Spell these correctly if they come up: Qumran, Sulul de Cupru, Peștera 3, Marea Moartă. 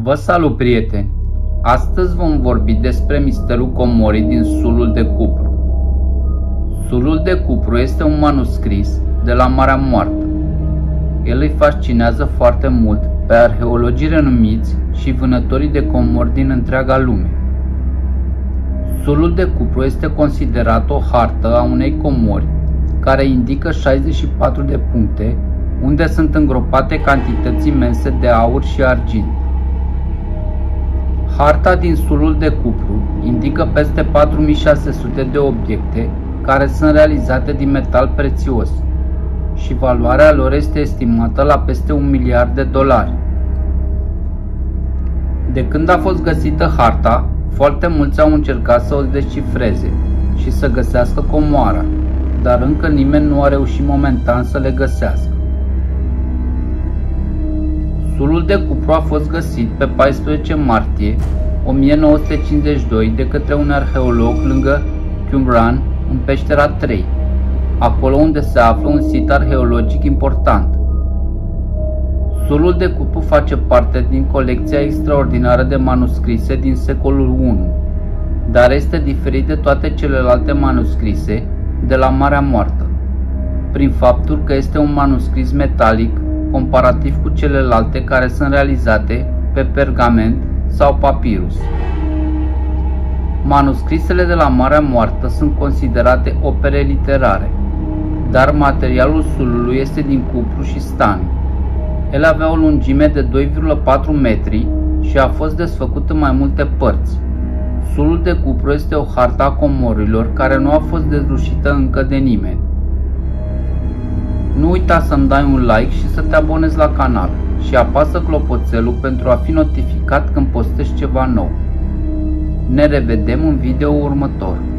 Vă salut, prieteni! Astăzi vom vorbi despre misterul comorii din Sulul de Cupru. Sulul de Cupru este un manuscris de la Marea Moartă. El îi fascinează foarte mult pe arheologii renumiți și vânătorii de comori din întreaga lume. Sulul de Cupru este considerat o hartă a unei comori care indică 64 de puncte unde sunt îngropate cantități imense de aur și argint. Harta din Sulul de Cupru indică peste 4600 de obiecte care sunt realizate din metal prețios și valoarea lor este estimată la peste $1 miliard. De când a fost găsită harta, foarte mulți au încercat să o descifreze și să găsească comoara, dar încă nimeni nu a reușit momentan să le găsească. Sulul de Cupru a fost găsit pe 14 martie 1952 de către un arheolog lângă Qumran, în Peștera 3, acolo unde se află un sit arheologic important. Sulul de Cupru face parte din colecția extraordinară de manuscrise din secolul I, dar este diferit de toate celelalte manuscrise de la Marea Moartă, prin faptul că este un manuscris metalic comparativ cu celelalte care sunt realizate pe pergament sau papirus. Manuscrisele de la Marea Moartă sunt considerate opere literare, dar materialul sulului este din cupru și stani. El avea o lungime de 2,4 metri și a fost desfăcut în mai multe părți. Sulul de Cupru este o hartă a comorilor care nu a fost dezlușită încă de nimeni. Nu uita să-mi dai un like și să te abonezi la canal și apasă clopoțelul pentru a fi notificat când postez ceva nou. Ne revedem în video următor.